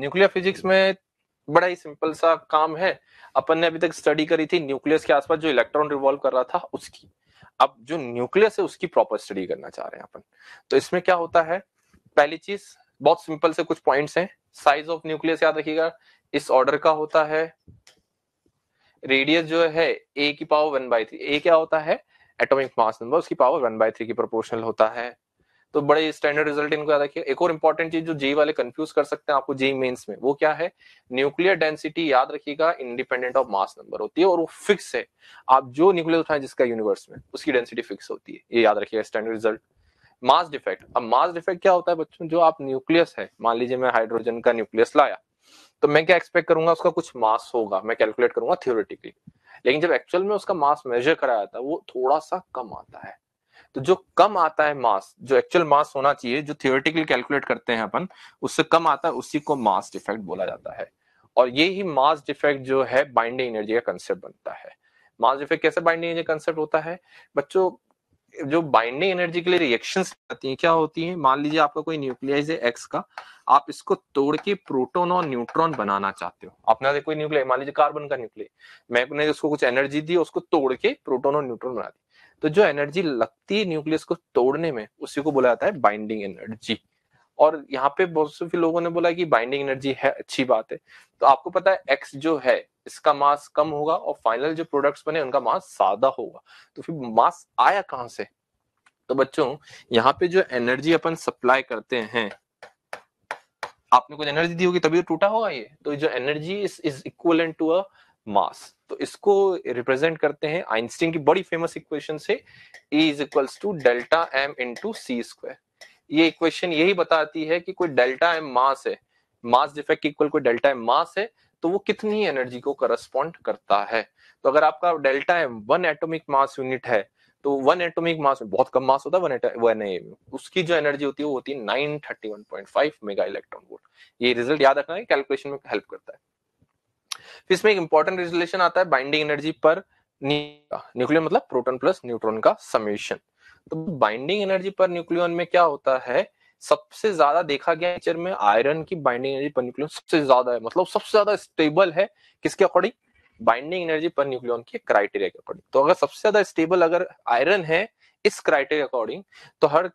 Nuclear physics में बड़ा ही सिंपल सा काम है। अपन ने अभी तक स्टडी करी थी न्यूक्लियस के आसपास जो इलेक्ट्रॉन रिवॉल्व कर रहा था उसकी, अब जो न्यूक्लियस है उसकी प्रॉपर स्टडी करना चाह रहे हैं अपन। तो इसमें क्या होता है, पहली चीज बहुत सिंपल से कुछ पॉइंट्स हैं। साइज ऑफ न्यूक्लियस याद रखिएगा इस ऑर्डर का होता है, रेडियस जो है ए की पावर 1/3, ए क्या होता है एटॉमिक मास नंबर, उसकी पावर 1/3 की प्रोपोर्शनल होता है। तो बड़े स्टैंडर्ड रिजल्ट इनको याद रखिए। एक और इंपॉर्टेंट चीज जो जेई वाले कंफ्यूज कर सकते हैं आपको जेई मेंस में, वो क्या है, न्यूक्लियर डेंसिटी याद रखिएगा इंडिपेंडेंट ऑफ मास नंबर होती है और वो फिक्स है। आप जो न्यूक्लियस उठाएं जिसका यूनिवर्स में, उसकी डेंसिटी फिक्स होती है, ये याद रखिएगा स्टैंडर्ड रिजल्ट। मास डिफेक्ट, अब मास डिफेक्ट क्या होता है बच्चों, जो आप न्यूक्लियस है, मान लीजिए मैं हाइड्रोजन का न्यूक्लियस लाया तो मैं क्या एक्सपेक्ट करूंगा, उसका कुछ मास होगा, मैं कैलकुलेट करूंगा थियोरेटिकली, लेकिन जब एक्चुअल में उसका मास मेजर कराया था वो थोड़ा सा कम आता है। तो जो कम आता है मास, जो एक्चुअल मास होना चाहिए, जो थियोरेटिकली कैलकुलेट करते हैं अपन, उससे कम आता है, उसी को मास डिफेक्ट बोला जाता है। और ये ही मास डिफेक्ट जो है बाइंडिंग एनर्जी का कंसेप्ट बनता है। मास डिफेक्ट कैसे बाइंडिंग एनर्जी कंसेप्ट होता है बच्चों, जो बाइंडिंग एनर्जी के लिए रिएक्शंस आती हैं क्या होती हैं, मान लीजिए आपका कोई न्यूक्लियस है एक्स का, आप इसको तोड़ के प्रोटॉन और न्यूट्रॉन बनाना चाहते हो। आपने कोई न्यूक्लियस, मान लीजिए कार्बन का न्यूक्लियस, मैंने उसको कुछ एनर्जी दी, उसको तोड़ के प्रोटॉन और न्यूट्रॉन बना दी, तो जो एनर्जी लगती है न्यूक्लियस को तोड़ने में उसी को बोला जाता है बाइंडिंग एनर्जी। और यहाँ पे बहुत से लोगों ने बोला कि बाइंडिंग एनर्जी है, अच्छी बात है। तो आपको पता है एक्स जो है इसका मास कम होगा और फाइनल जो प्रोडक्ट्स बने उनका मास ज्यादा होगा, तो फिर मास आया कहाँ से। तो बच्चों यहाँ पे जो एनर्जी अपन सप्लाई करते हैं, आपने कुछ एनर्जी दी होगी तभी तो टूटा होगा ये, तो जो energy is equivalent to a mass, तो इसको रिप्रेजेंट करते हैं आइंस्टीन की बड़ी फेमस इक्वेशन से, E is equals to delta M into C square. ये इक्वेशन यही बताती है कि कोई डेल्टा एम मास है, मास डिफेक्ट के इक्वल कोई डेल्टा एम मास है, तो वो कितनी एनर्जी को करस्पॉन्ड करता है। तो अगर आपका delta M 1 atomic mass unit है, तो 1 एटॉमिक मास में बहुत कम मास होता है 1 एम, उसकी जो एनर्जी होती है वो होती है 931.5 मेगा इलेक्ट्रॉन वोल्ट। ये रिजल्ट याद रखना है, कैलकुलेशन में हेल्प करता है। फिर इसमें एक इंपॉर्टेंट रिलेशन आता है बाइंडिंग एनर्जी पर न्यूक्लियर, मतलब प्रोटॉन प्लस न्यूट्रॉन का समेशन। तो बाइंडिंग एनर्जी पर न्यूक्लियन में क्या होता है, सबसे ज्यादा देखा गया नेचर में आयरन की बाइंडिंग एनर्जी पर न्यूक्लियन सबसे ज्यादा है, मतलब सबसे ज्यादा स्टेबल है किसके according, binding energy per nucleon के क्राइटेरिया के अकॉर्डिंग। तो अगर सबसे ज्यादा स्टेबल अगर आयरन है इस क्राइटेरिया अकॉर्डिंग, तो हर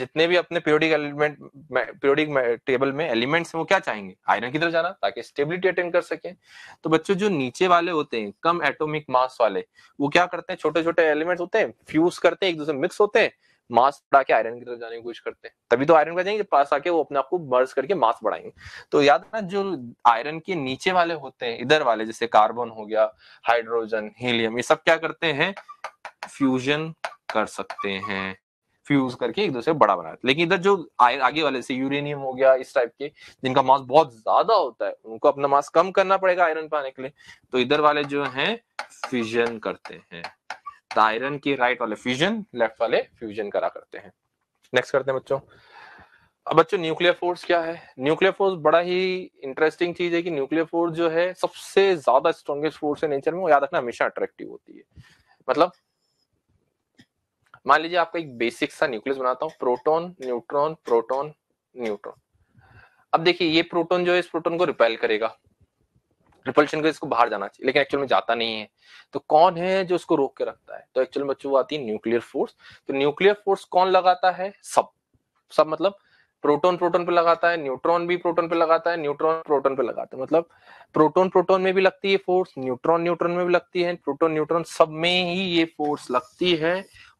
जितने भी अपने पीरियोडिक टेबल में एलिमेंट्स हैं वो क्या चाहेंगे, आयरन की तरफ जाना ताकि स्टेबिलिटी अटेन कर सकें। तो बच्चों जो नीचे वाले होते हैं कम एटॉमिक मास वाले, वो क्या करते हैं, छोटे छोटे एलिमेंट्स होते हैं, फ्यूज करते हैं, एक दूसरे मिक्स होते हैं, मास बढ़ा के आयरन की तरफ जाने की कोशिश करते हैं, तभी तो आयरन का जाएंगे, पास आके वो अपने आपको मर्ज करके मास बढ़ाएंगे। तो याद रखना जो आयरन के नीचे वाले होते हैं, इधर वाले जैसे कार्बन हो गया, हाइड्रोजन, हीलियम, ये सब क्या करते हैं, फ्यूजन कर सकते हैं, फ्यूज करके एक दूसरे बड़ा बनाते। लेकिन इधर जो आगे वाले से यूरेनियम हो गया इस टाइप के, जिनका मास बहुत ज्यादा होता है, उनको अपना मास कम करना पड़ेगा आयरन पाने के लिए, तो इधर वाले जो हैं फ्यूजन करते हैं। तो आयरन के राइट वाले फ्यूजन, लेफ्ट वाले फ्यूजन करा करते हैं। नेक्स्ट करते हैं बच्चों, अब बच्चों न्यूक्लियर फोर्स क्या है। न्यूक्लियर फोर्स बड़ा ही इंटरेस्टिंग चीज है कि न्यूक्लियर फोर्स जो है सबसे ज्यादा स्ट्रॉन्गेस्ट फोर्स है नेचर में, वो याद रखना हमेशा अट्रैक्टिव होती है। मतलब मान लीजिए आपका एक बेसिक सा न्यूक्लियस बनाता हूँ, प्रोटॉन न्यूट्रॉन प्रोटॉन न्यूट्रॉन। अब देखिए ये प्रोटॉन जो है इस प्रोटॉन को रिपेल करेगा, रिपल्शन कर, इसको बाहर जाना चाहिए, लेकिन एक्चुअल में जाता नहीं है, तो कौन है जो उसको रोक के रखता है, तो एक्चुअल में बच्चों आती है न्यूक्लियर फोर्स। तो न्यूक्लियर फोर्स कौन लगाता है, सब मतलब प्रोटॉन प्रोटॉन पे लगाता है, न्यूट्रॉन भी प्रोटॉन पे लगाता है, न्यूट्रॉन प्रोटॉन पे लगाता है, मतलब प्रोटॉन प्रोटॉन में भी लगती है फोर्स, न्यूट्रॉन न्यूट्रॉन में भी लगती है, प्रोटॉन न्यूट्रॉन सब में ही ये फोर्स लगती है।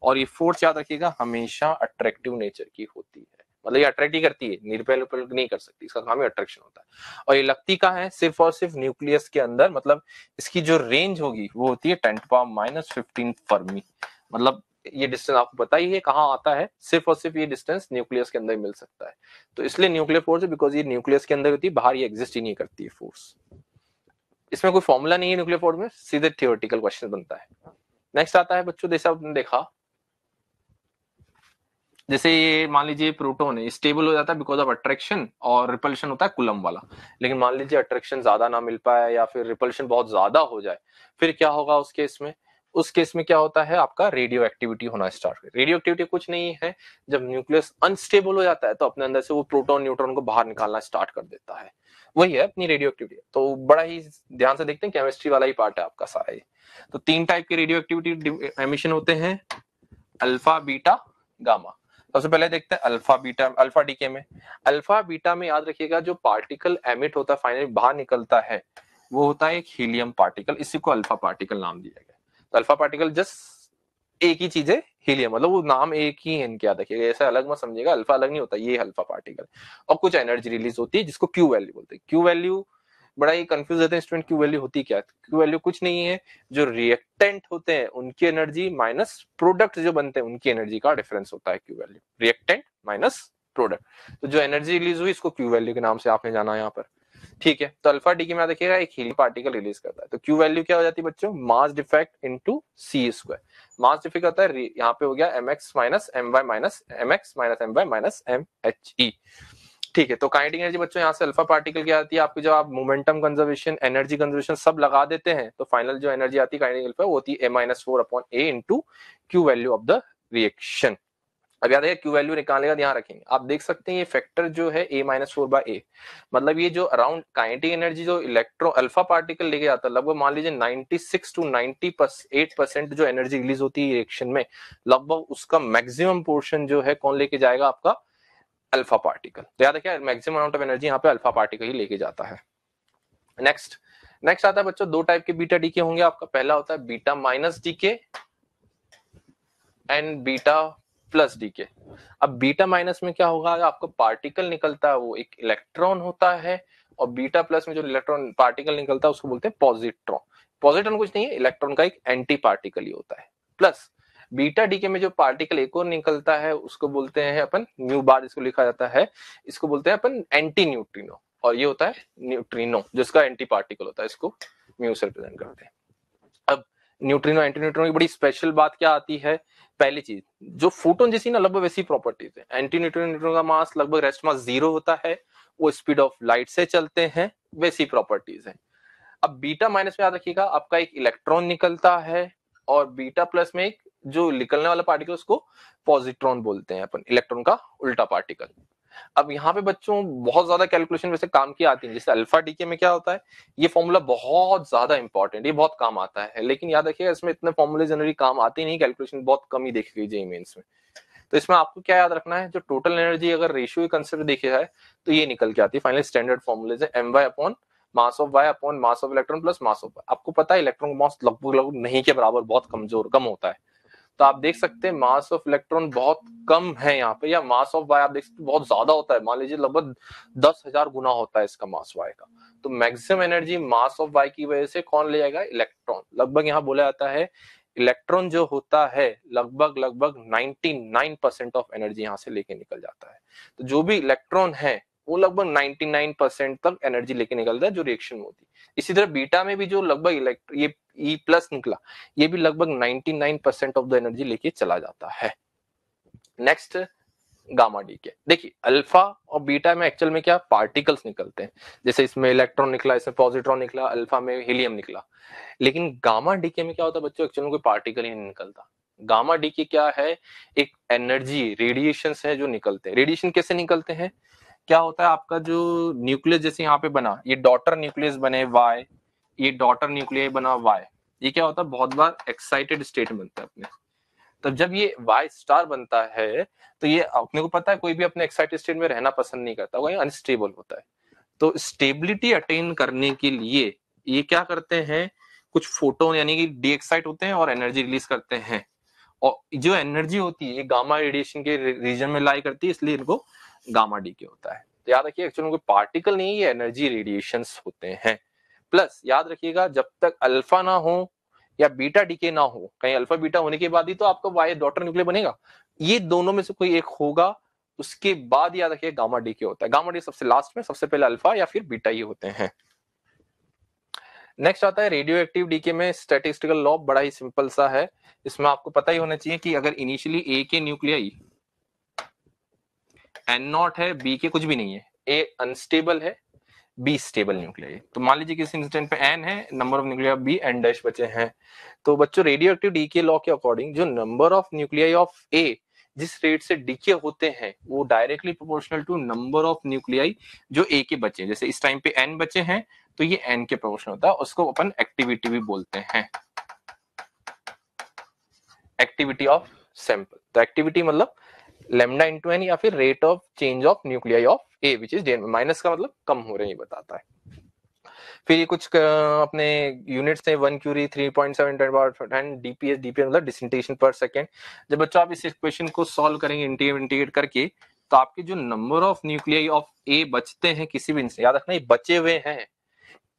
और ये फोर्स याद रखिएगा हमेशा अट्रैक्टिव नेचर की होती है, मतलब ये अट्रैक्ट ही करती है, निर्पेल नहीं कर सकती, इसका काम ही अट्रैक्शन होता है। और ये लगती कहाँ है, सिर्फ और सिर्फ न्यूक्लियस के अंदर, मतलब इसकी जो रेंज होगी वो होती है 10⁻¹⁵ फर्मी, मतलब ये डिस्टेंस आपको पता ही है कहाँ आता है, सिर्फ और सिर्फ ये डिस्टेंस न्यूक्लियस के अंदर मिल सकता है। तो इसलिए न्यूक्लियर फोर्स है बिकॉज ये न्यूक्लियस के अंदर होती है, बाहर ये एग्जिस्ट ही नहीं करती है फोर्स। इसमें कोई फॉर्मूला नहीं है न्यूक्लियर फोर्स में, सीधे थियोरेटिकल क्वेश्चन बनता है। नेक्स्ट आता है बच्चों, जैसे आपने देखा, जैसे ये मान लीजिए प्रोटॉन है, स्टेबल हो जाता है बिकॉज ऑफ अट्रैक्शन, और रिपल्शन होता है कूलम वाला। लेकिन मान लीजिए अट्रैक्शन ज्यादा ना मिल पाए या फिर रिपल्शन बहुत ज्यादा हो जाए, फिर क्या होगा उस केस में, क्या होता है आपका रेडियो एक्टिविटी होना स्टार्ट। रेडियो एक्टिविटी कुछ नहीं है, जब न्यूक्लियस अनस्टेबल हो जाता है तो अपने अंदर से वो प्रोटॉन न्यूट्रॉन को बाहर निकालना स्टार्ट कर देता है। वही है अपनी रेडियो एक्टिविटी। तो बड़ा ही ध्यान से देखते हैं, केमिस्ट्री वाला ही पार्ट है आपका सारा। तो तीन टाइप के रेडियो एक्टिविटी एमिशन होते हैं, अल्फा बीटा गामा। सबसे पहले देखते हैं अल्फा बीटा। अल्फा डीके में, अल्फा बीटा में याद रखिएगा जो पार्टिकल एमिट होता है फाइनली बाहर निकलता है वो होता है एक हीलियम पार्टिकल, इसी को अल्फा पार्टिकल नाम दिया गया। तो अल्फा पार्टिकल जस्ट एक ही चीज है हीलियम, मतलब वो नाम एक ही है इनके, याद रखिएगा, ऐसा अलग मत समझिएगा, अल्फा अलग नहीं होता, ये अल्फा पार्टिकल। और कुछ एनर्जी रिलीज होती है जिसको क्यू वैल्यू बोलते हैं। क्यू वैल्यू बड़ा ही कंफ्यूज रहता है स्टूडेंट, क्यू वैल्यू होती क्या? क्यू वैल्यू कुछ नहीं है, जो रिएक्टेंट होते हैं उनकी एनर्जी माइनस प्रोडक्ट जो बनते हैं उनकी एनर्जी का डिफरेंस होता है Q value, reactant minus product. तो जो एनर्जी रिलीज हुई इसको क्यू वैल्यू के नाम से आपने जाना यहाँ पर, ठीक है। तो अल्फा डी के में देखिएगा एक हीलियम पार्टिकल रिलीज करता है, तो क्यू वैल्यू क्या हो जाती है बच्चों, mass defect into C square. Mass defect होता है यहाँ पे हो गया mx minus my minus mx minus my minus mhe, ठीक है। तो काइनेटिक एनर्जी बच्चों यहाँ से अल्फा पार्टिकल क्या आती है आपकी, जब आप मोमेंटम कंजर्वेशन, एनर्जी कंजर्वेशन सब लगा देते हैं तो फाइनल जो एनर्जी आती है काइनेटिक एनर्जी वो होती है a-4/a into Q value of the reaction. अब याद है क्यू वैल्यू निकालेगा यहाँ रखेंगे, आप देख सकते हैं ये फैक्टर जो है a-4/a, मतलब ये जो अराउंड काइनेटिक एनर्जी जो इलेक्ट्रॉन अल्फा पार्टिकल लेके जाता है लगभग मान लीजिए 96 to 98% जो एनर्जी रिलीज होती है रिएक्शन में, लगभग उसका मैक्सिमम पोर्शन जो है कौन लेके जाएगा आपका, अल्फा पार्टिकल। तो याद रखिए मैक्सिमम अमाउंट ऑफ एनर्जी यहाँ पे अल्फा पार्टिकल ही लेके जाता है। नेक्स्ट आता है बच्चों, दो टाइप के बीटा डीके होंगे आपका। पहला होता है beta minus decay and beta plus decay. अब बीटा माइनस में क्या होगा, आपका पार्टिकल निकलता है वो एक इलेक्ट्रॉन होता है, और बीटा प्लस में जो इलेक्ट्रॉन पार्टिकल निकलता है उसको बोलते हैं पॉजिट्रॉन। पॉजिट्रॉन कुछ नहीं है, इलेक्ट्रॉन का एक एंटी पार्टिकल ही होता है। प्लस बीटा डीके में जो पार्टिकल एक और निकलता है उसको बोलते हैं अपन न्यू बार, इसको लिखा जाता है, इसको बोलते हैं अपन एंटी न्यूट्रिनो, और ये होता है न्यूट्रिनो जिसका एंटी पार्टिकल होता है, इसको म्यू से रिप्रेजेंट करते हैं। अब न्यूट्रिनो एंटी न्यूट्रिनो की बड़ी स्पेशल बात क्या आती है, पहली चीज जो फोटोन जैसी ना लगभग वैसी प्रॉपर्टीज है। एंटी न्यूट्रिनो न्यूट्रिनो का मास लगभग रेस्ट मास 0 होता है, वो स्पीड ऑफ लाइट से चलते हैं, वैसी प्रॉपर्टीज है। अब बीटा माइनस में याद रखिएगा आपका एक इलेक्ट्रॉन निकलता है, और बीटा प्लस में एक जो निकलने वाला पार्टिकल उसको पॉजिट्रॉन बोलते हैं अपन, इलेक्ट्रॉन का उल्टा पार्टिकल। अब यहाँ पे बच्चों बहुत ज्यादा कैलकुलेशन वैसे काम की आती है, जैसे अल्फा डीके में क्या होता है ये फॉर्मूला बहुत ज्यादा इंपॉर्टेंट, ये बहुत काम आता है, लेकिन याद रखिएगा इसमें इतने फॉर्मूले जनरली काम आते नहीं, कैलकुलेशन बहुत कम ही देख लीजिए मेंस में। तो इसमें आपको क्या याद रखना है, जो टोटल एनर्जी अगर रेशियो कंसेप्ट देखे जाए तो ये निकल के आती है फाइनली स्टैंडर्ड फॉर्मूले से, my upon mass of y upon mass of electron plus mass of y। आपको पता है इलेक्ट्रॉन का मास लगभग नहीं के बराबर, बहुत कमजोर कम होता है, तो आप देख सकते हैं मास ऑफ इलेक्ट्रॉन बहुत कम है यहाँ पे, या मास ऑफ वाई आप देख सकते हैं बहुत ज्यादा होता है, मान लीजिए लगभग 10,000 गुना होता है इसका मास वाई का। तो maximum energy mass of Y की वजह से कौन ले जाएगा, इलेक्ट्रॉन। लगभग यहाँ बोला जाता है इलेक्ट्रॉन जो होता है लगभग 99% ऑफ एनर्जी यहाँ से लेके निकल जाता है। तो जो भी इलेक्ट्रॉन है वो लगभग 99% तक एनर्जी लेके निकलता है जो रिएक्शन में होती है। इसी तरह बीटा में भी जो लगभग ये E प्लस निकला, ये भी लगभग 99% ऑफ द एनर्जी लेके चला जाता है। नेक्स्ट गामा डी के, देखिए अल्फा और बीटा में एक्चुअल में क्या पार्टिकल्स निकलते हैं, जैसे इसमें इलेक्ट्रॉन निकला, इसमें पॉजिट्रॉन निकला, अल्फा में हीलियम निकला, लेकिन गामा डी के में क्या होता है बच्चों, एक्चुअल में कोई पार्टिकल ही नहीं निकलता। गामा डी के क्या है, एक एनर्जी रेडिएशन है जो निकलते हैं। रेडिएशन कैसे निकलते हैं, क्या होता है आपका जो न्यूक्लियस जैसे यहाँ पे बना, ये डॉटर न्यूक्लियस बने वाई, ये डॉटर न्यूक्लियर बना वाई, ये क्या होता है बहुत बार एक्साइटेड स्टेट बनता है अपने। तो जब ये वाई स्टार बनता है तो ये अपने को पता है कोई भी अपने एक्साइटेड स्टेट में रहना पसंद नहीं करता, वो अनस्टेबल होता है। तो स्टेबिलिटी अटेन करने के लिए ये क्या करते हैं, कुछ फोटोन यानी कि डी एक्साइट होते हैं और एनर्जी रिलीज करते हैं, और जो एनर्जी होती है ये गामा रेडिएशन के रीजन में लाई करती है, इसलिए इनको गामा डी के होता है। तो याद रखिए एक्चुअली कोई पार्टिकल नहीं, ये एनर्जी रेडिएशन होते हैं। प्लस याद रखिएगा जब तक अल्फा ना हो या बीटा डीके ना हो, कहीं अल्फा बीटा होने के बाद ही तो आपका वाई डॉटर न्यूक्लियर बनेगा, ये दोनों में से कोई एक होगा, उसके बाद याद रखिए गामा डीके होता है। गामा डी सबसे लास्ट में, सबसे पहले अल्फा या फिर बीटा ही होते हैं। नेक्स्ट आता है रेडियो एक्टिव डीके में स्टैटिस्टिकल लॉ, बड़ा ही सिंपल सा है, इसमें आपको पता ही होना चाहिए कि अगर इनिशियली ए के न्यूक्लियाई N0 है, बी के कुछ भी नहीं है, ए अनस्टेबल है, बी स्टेबल न्यूक्लियर। तो मान लीजिए किसी इंस्टेंट पे एन है, number of nuclear B N dash बचे हैं, तो बच्चों रेडियो एक्टिव डीके लॉ के अकॉर्डिंग जो number of nuclei of A जिस रेट से डिके होते हैं वो directly proportional to number of nuclei जो ए के बचे हैं। जैसे इस टाइम पे एन बचे हैं तो ये एन के प्रोपोर्शनल होता है, उसको अपन एक्टिविटी भी बोलते हैं, एक्टिविटी ऑफ सैंपल। तो एक्टिविटी मतलब लेमडा इंटू एन या फिर rate of change of nuclei of A which is minus का मतलब कम हो रहे हैं ये बताता है। फिर ये कुछ अपने यूनिट्स हैं, 1 क्यूरी 3.7 10 डीपीएस, डीपीएस मतलब डिसइंटीग्रेशन पर सेकंड। जब बच्चों आप इस इक्वेशन को सॉल्व करेंगे इंटीग्रेट करके तो आपके जो number of nuclei of A बचते हैं किसी भी इंस्टेंस, याद रखना ये बचे हुए हैं,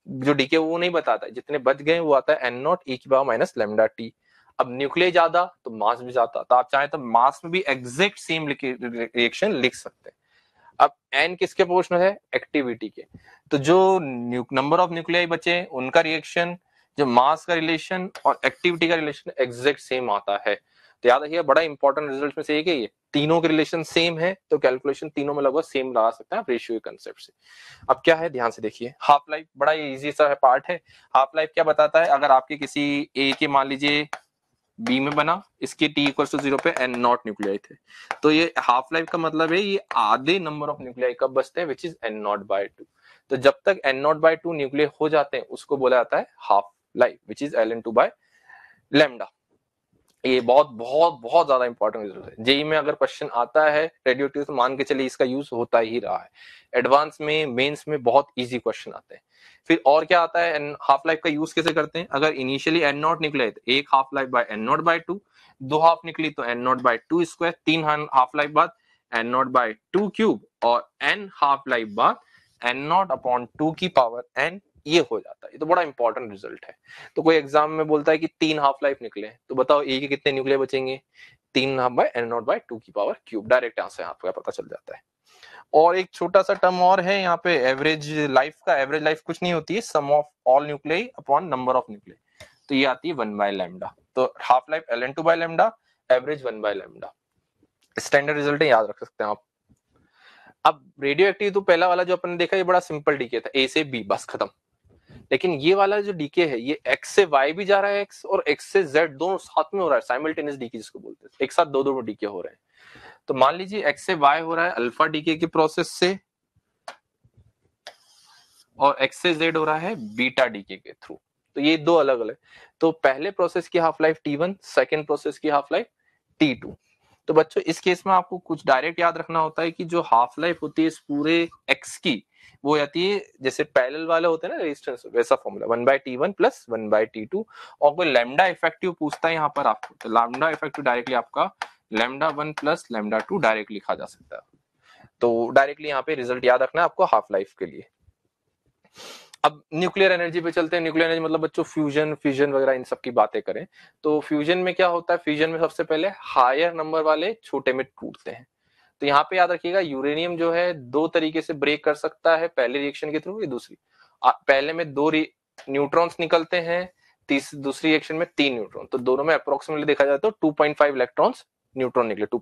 जो डीके वो नहीं बताता, जितने बच गए वो आता है एन नॉट ई की पावर माइनस लेमडा टी। अब न्यूक्लियाई ज्यादा तो मास भी ज्यादा, तो आप चाहें तो मास में भी एग्जैक्ट सेम रिएक्शन लिख सकते हैं। अब एन किसके प्रोपोर्शनल है, एक्टिविटी के, तो जो नंबर ऑफ न्यूक्लियाई बचे उनका रिएक्शन, जो मास का रिलेशन और एक्टिविटी का रिलेशन एग्जैक्ट सेम आता है। तो याद रखिए बड़ा इंपॉर्टेंट रिजल्ट में से एक है ये, तीनों के रिलेशन सेम है तो कैलकुलेशन तीनों में लगभग सेम लगा सकते हैं रेशियो के कांसेप्ट से। अब क्या है ध्यान से देखिए, हाफ लाइफ बड़ा इजी सा पार्ट है। हाफ लाइफ क्या बताता है, अगर आपके किसी ए के मान लीजिए बी में बना, इसके टी इक्वल टू 0 पे एन नॉट न्यूक्लियाई थे, तो ये हाफ लाइफ का मतलब है ये आधे नंबर ऑफ न्यूक्लियाई कब बचते हैं which is N not by 2। तो जब तक एन नॉट बाय 2 न्यूक्लियाई हो जाते हैं उसको बोला जाता है half life which is L N two by lambda. ये बहुत बहुत बहुत ज्यादा इंपॉर्टेंट रिजल्ट है। जेई में अगर क्वेश्चन आता है रेडियोएक्टिव तो मान के चलिए इसका यूज होता ही रहा है, एडवांस में मेंस में बहुत इजी क्वेश्चन आते हैं। फिर और क्या आता है, हाफ लाइफ का यूज कैसे करते हैं, अगर इनिशियली एन नॉट निकले तो एक half life by N not by 2, दो हाफ निकली तो एन नॉट बाय 2 स्क्वायर, तीन हाफ लाइफ बाद एन नॉट बाय 2 क्यूब और एन हाफ लाइफ बाद एन नॉट अपॉन 2 की पावर एन, ये हो जाता है। ये तो बड़ा इंपॉर्टेंट रिजल्ट है। तो कोई एग्जाम में बोलता है कि तीन हाफ लाइफ निकले तो बताओ ए के कितने न्यूक्लियाई बचेंगे, तीन half by N not by 2 की पावर क्यूब, डायरेक्ट आंसर आपका पता चल जाता है। और एक छोटा सा टर्म और है यहाँ पे एवरेज लाइफ का, एवरेज लाइफ कुछ नहीं होती है, sum of all nuclei upon number of nuclei, तो ये आती है 1 बाय लैम्डा। तो half life ln2 by lambda, average 1 by lambda, standard result है, याद रख सकते हैं आप। अब रेडियो एक्टिव तो पहला वाला जो अपन देखा ये बड़ा सिंपल डीके था, ए से बी बस खत्म, लेकिन ये वाला जो डीके है ये एक्स से वाई भी जा रहा है, एक्स और एक्स से जेड दोनों साथ में हो रहा है, साइमल्टेनियस डीके जिसको बोलते हैं, एक साथ दो दो डीके हो रहे हैं। तो मान लीजिए एक्स से वाई हो रहा है अल्फा डीके के प्रोसेस से और एक्स से जेड हो रहा है बीटा डीके के थ्रू, तो ये दो अलग अलग। तो पहले प्रोसेस की half life T1, second process की हाफ लाइफ T2। तो बच्चों इस केस में आपको कुछ डायरेक्ट याद रखना होता है कि जो हाफ लाइफ होती है इस पूरे एक्स की वो आती है जैसे पैरेलल वाले होते हैं ना रेजिस्टेंस, वैसा फॉर्मूला 1/T1 प्लस 1/T2। और कोई लैम्डा इफेक्टिव पूछता है यहाँ पर आपको, तो लैम्डा इफेक्टिव डायरेक्टली आपका लैम्डा 1 प्लस लैम्डा 2 डायरेक्ट लिखा जा सकता है। तो डायरेक्टली यहाँ पे रिजल्ट याद रखना है आपको हाफ लाइफ के लिए। अब न्यूक्लियर एनर्जी पे चलते हैं। न्यूक्लियर एनर्जी मतलब बच्चों फ्यूजन, फिजन वगैरह इन सब की बातें करें तो फ्यूजन में क्या होता है, फ्यूजन में सबसे पहले हायर नंबर वाले छोटे में टूटते हैं। तो यहाँ पे याद रखिएगा यूरेनियम जो है दो तरीके से ब्रेक कर सकता है, पहले रिएक्शन के थ्रू या दूसरी। पहले में दो न्यूट्रॉन्स निकलते हैं, दूसरी रिएक्शन में 3 न्यूट्रॉन, तो दोनों में अप्रोक्सीमेटली देखा जाए तो 2.5 इलेक्ट्रॉन्स न्यूट्रॉन निकले, 2.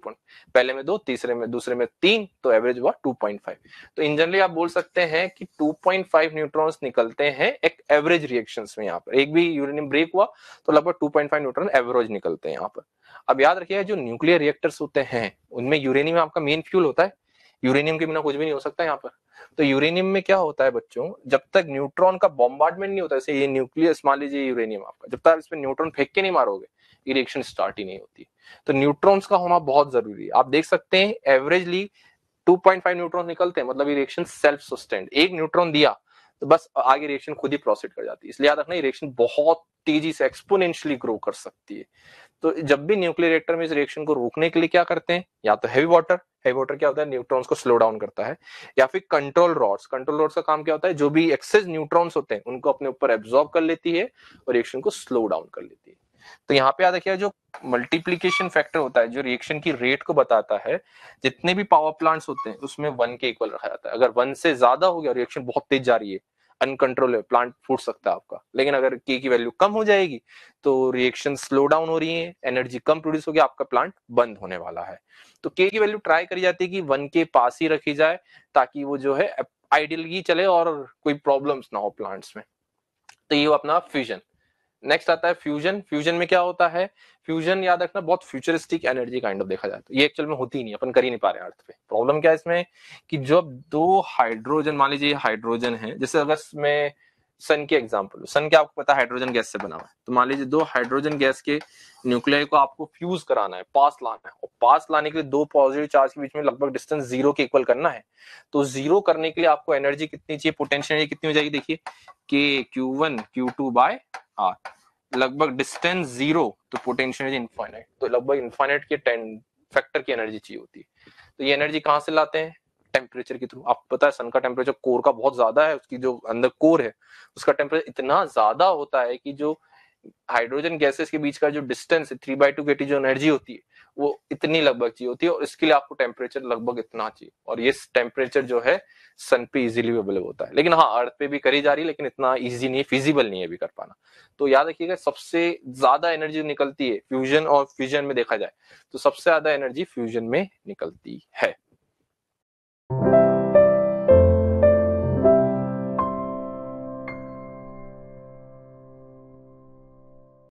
पहले में 2, तीसरे में, दूसरे में 3, तो एवरेज हुआ 2.5। तो इन जनरली आप बोल सकते हैं कि 2.5 न्यूट्रॉन्स निकलते हैं एक एवरेज रिएक्शंस में। यहाँ पर एक भी यूरेनियम ब्रेक हुआ तो लगभग 2.5 न्यूट्रॉन एवरेज निकलते हैं यहाँ पर। अब याद रखिए जो न्यूक्लियर रिएक्टर्स होते हैं उनमें यूरेनियम आपका मेन फ्यूल होता है, यूरेनियम के बिना कुछ भी नहीं हो सकता यहाँ पर। तो यूरेनियम में क्या होता है बच्चों, जब तक न्यूट्रॉन का बॉम्बार्डमेंट नहीं होता, जैसे ये न्यूक्लियस मान लीजिए यूरेनियम आपका, जब तक इस पर न्यूट्रॉन फेंक के नहीं मारोगे ये रिएक्शन स्टार्ट ही नहीं होती। तो न्यूट्रॉन्स का होना बहुत जरूरी है। आप देख सकते हैं एवरेजली 2.5 न्यूट्रॉन निकलते हैं, मतलब ये रिएक्शन सेल्फ सस्टेन्ड, एक न्यूट्रॉन दिया तो बस आगे रिएक्शन खुद ही प्रोसीड कर जाती है। इसलिए याद रखना ये रिएक्शन बहुत तेजी से एक्सपोनेंशियली ग्रो कर सकती है। तो जब भी न्यूक्लियर रिएक्टर में इस रिएक्शन को रोकने के लिए क्या करते हैं, या तो हैवी वाटर क्या होता है न्यूट्रॉन्स को स्लो डाउन करता है, या फिर कंट्रोल रॉड्स का काम क्या होता है, जो भी एक्सेस न्यूट्रॉन्स होते हैं उनको अपने ऊपर एब्जॉर्ब कर लेती है और रिएक्शन को स्लो डाउन कर लेती है। तो यहाँ पे याद रखिए जो मल्टीप्लीकेशन फैक्टर होता है जो रिएक्शन की रेट को बताता है, जितने भी पावर प्लांट्स होते हैं उसमें 1 के इक्वल रखा जाता है। अगर 1 से ज्यादा हो गया रिएक्शन बहुत तेज जा रही है, अनकंट्रोल है, प्लांट फूट सकता है आपका। लेकिन अगर के की वैल्यू कम हो जाएगी तो रिएक्शन स्लो डाउन हो रही है, एनर्जी कम प्रोड्यूस होगी, आपका प्लांट बंद होने वाला है। तो के की वैल्यू ट्राई करी जाती है कि 1 के पास ही रखी जाए ताकि वो जो है आइडियली चले और कोई प्रॉब्लम्स ना हो प्लांट्स में। तो ये अपना फ्यूजन। नेक्स्ट आता है फ्यूजन। फ्यूजन में क्या होता है, फ्यूजन याद रखना बहुत फ्यूचरिस्टिक एनर्जी काइंड ऑफ देखा जाए तो ये एक्चुअल में होती ही नहीं, अपन कर ही नहीं पा रहे हैं अर्थ पे। प्रॉब्लम क्या है इसमें कि जब दो हाइड्रोजन, मान लीजिए हाइड्रोजन है, जैसे अगर इसमें सन की एग्जांपल, सन क्या आपको पता है हाइड्रोजन गैस से बना हुआ है, तो मान लीजिए दो हाइड्रोजन गैस के न्यूक्लियर को आपको फ्यूज कराना है, पास लाना है, और पास लाने के लिए दो पॉजिटिव चार्ज के बीच में लगभग डिस्टेंस 0 के इक्वल करना है। तो 0 करने के लिए आपको एनर्जी कितनी चाहिए, पोटेंशियल एनर्जी कितनी हो जाएगी, देखिए K Q1 Q2 R, लगभग डिस्टेंस 0 तो पोटेंशियल एनर्जी इनफाइनाइट, तो लगभग इनफाइनाइट के 10 फैक्टर की एनर्जी चाहिए होती है। तो ये एनर्जी कहाँ से लाते हैं, टेम्परेचर के थ्रू। आपको पता है सन का टेम्परेचर कोर का बहुत ज्यादा है, उसकी जो अंदर कोर है उसका टेम्परेचर इतना ज्यादा होता है कि जो हाइड्रोजन गैसेस के बीच का जो डिस्टेंस है 3/2 kT जो एनर्जी होती है वो इतनी लगभग चाहिए होती है, और इसके लिए आपको टेम्परेचर लगभग इतना चाहिए, और ये टेम्परेचर जो है सन पे इजीली अवेलेबल होता है। लेकिन हाँ, अर्थ पे भी करी जा रही है लेकिन इतना इजी नहीं है, फिजिबल नहीं है अभी कर पाना। तो याद रखिएगा सबसे ज्यादा एनर्जी निकलती है फ्यूजन, और फ्यूजन में देखा जाए तो सबसे ज्यादा एनर्जी फ्यूजन में निकलती है।